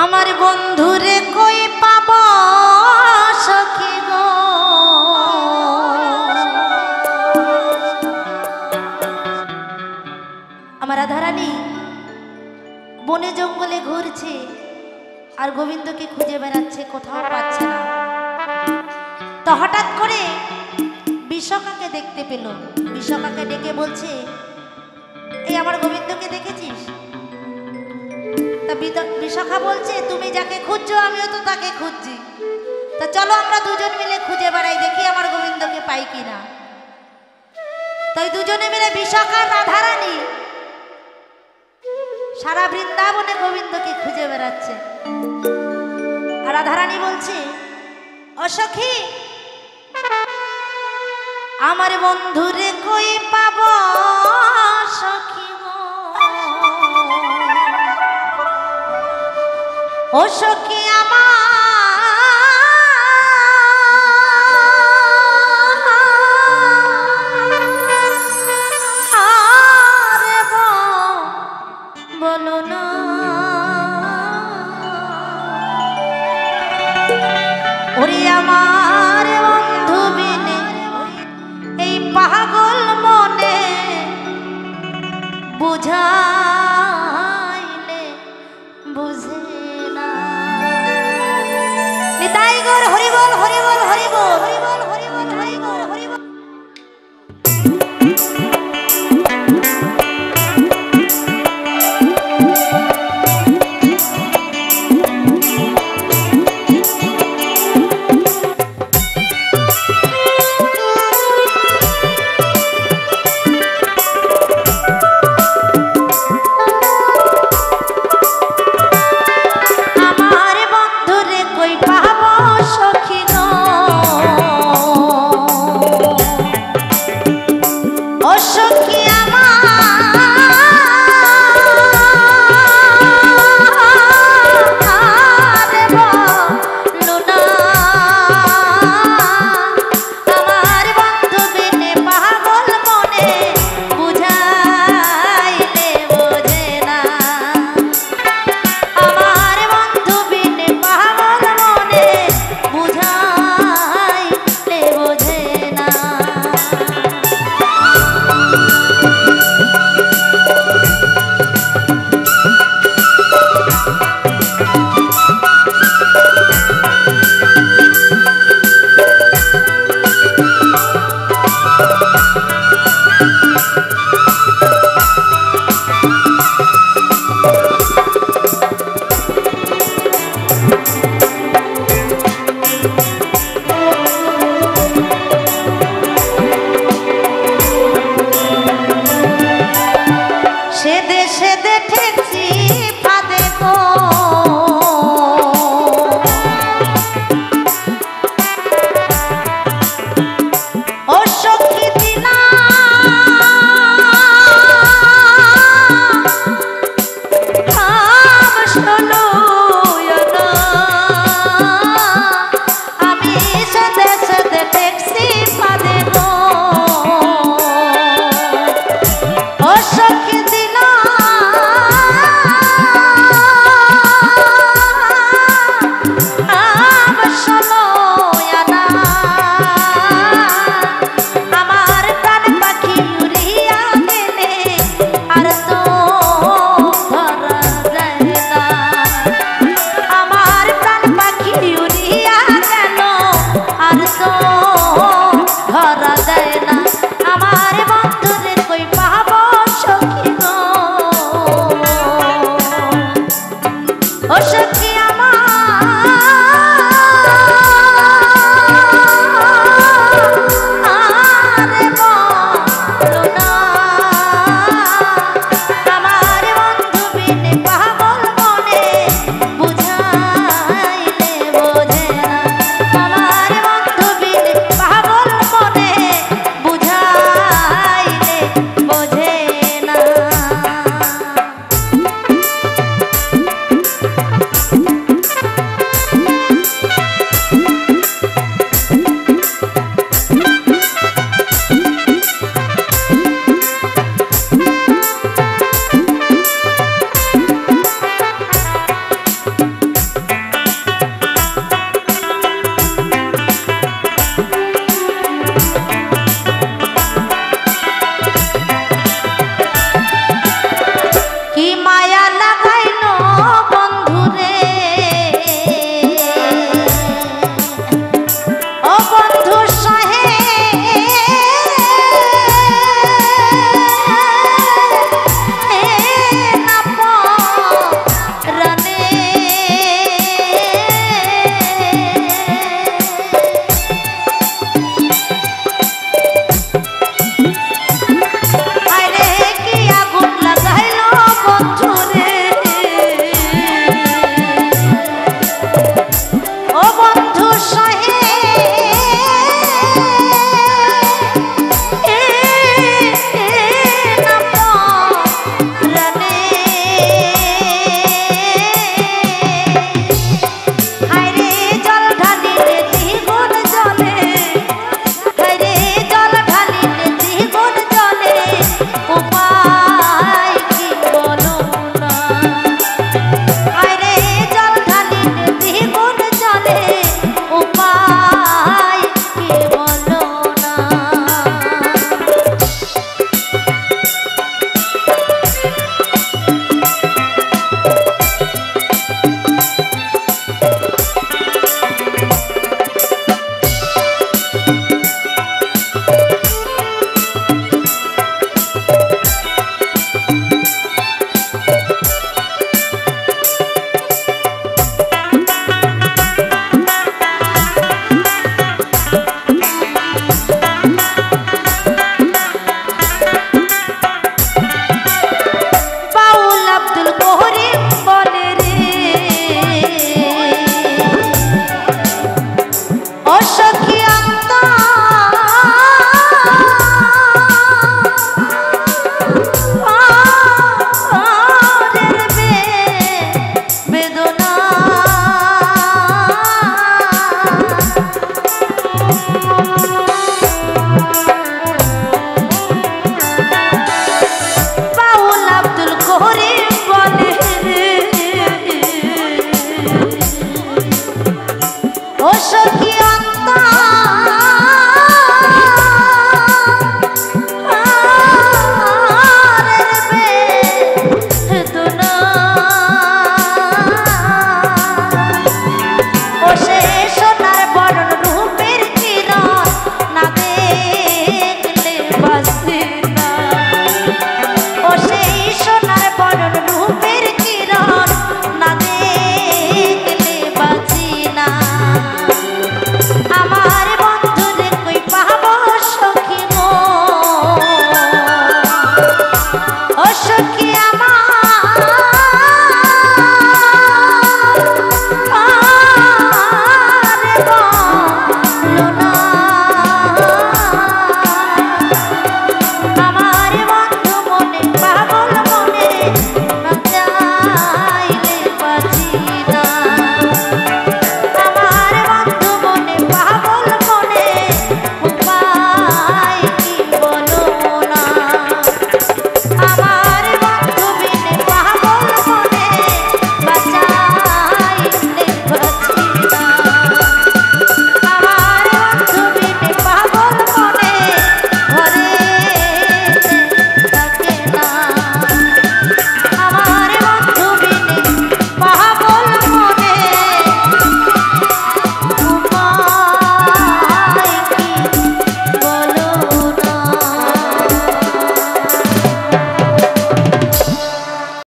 आमार बंधुरे कोई पाबो सखी गो आमार राधारानी बने जंगले घुरछे और गोविंद के खुजे बेड़ाच्छे कोथाओ पाच्छे ना तो हठात् करे विशाखा के देखते पेल। विशाखा के डेके बोलछे ए आमार गोविंद के देखेछिस? विशाखा बोलछे तुमी जाके खुजो आमिओ तो ताके खुजी तो चलो आमरा दुजोन मिले खुजे बेड़ाई देखी आमार गोविंद के पाई किना। तो दुजोने मिले विशाखा राधारानी सारा बृंदावने गोविंद के खुजे बेड़ाच्छे। राधारानी बोलछे ओ सखी आमार बंधुरे कोई पाबो सखी ओ सखी